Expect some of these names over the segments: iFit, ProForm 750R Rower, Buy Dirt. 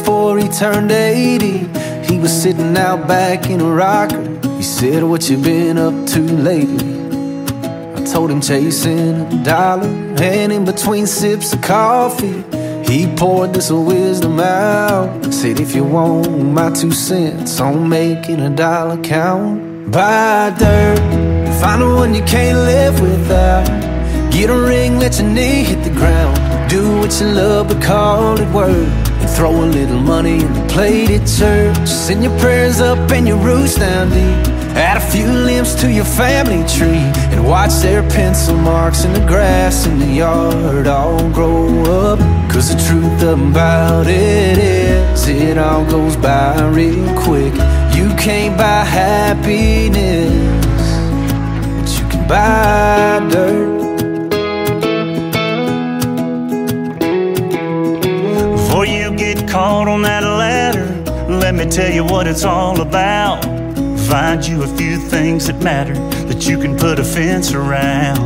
praise for eternity. He was sitting out back in a rocker. He said, what you been up to lately? I told him chasing a dollar, and in between sips of coffee, he poured this wisdom out. Said, if you want my 2 cents on making a dollar count, buy dirt, find the one you can't live without. Get a ring, let your knee hit the ground. Do what you love, but call it work. And throw a little money in the plate at church. Send your prayers up and your roots down deep. Add a few limbs to your family tree. And watch their pencil marks in the grass in the yard all grow up. Cause the truth about it is, it all goes by real quick. You can't buy happiness, but you can buy dirt. Before you get caught on that ladder, let me tell you what it's all about. Find you a few things that matter that you can put a fence around.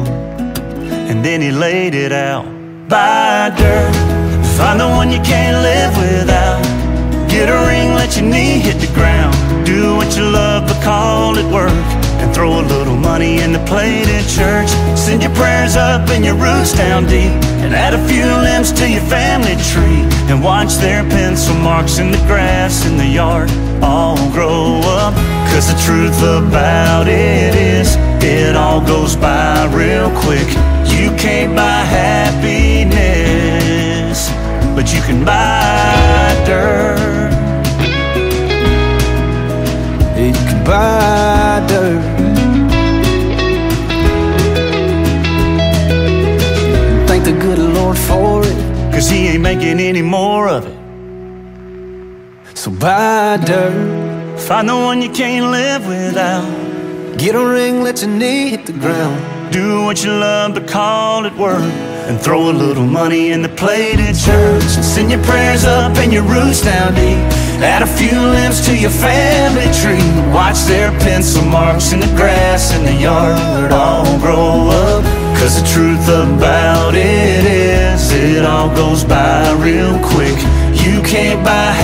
And then he laid it out. Buy dirt, find the one you can't live without. Get a ring, let your knee hit the ground. Do what you love, but call it work. And throw a little money in the plate at church. Send your prayers up and your roots down deep. And add a few limbs to your family tree. And watch their pencil marks in the grass in the yard all grow up. Cause the truth about it is, it all goes by real quick. You can't buy happiness, but you can buy dirt. You can buy dirt. Thank the good Lord for it, cause he ain't making any more of it. So buy dirt, find the one you can't live without. Get a ring, let your knee hit the ground. Do what you love, but call it work. And throw a little money in the plate at church. Send your prayers up and your roots down deep. Add a few limbs to your family tree. Watch their pencil marks in the grass in the yard all grow up. Cause the truth about it is, it all goes by real quick. You can't buy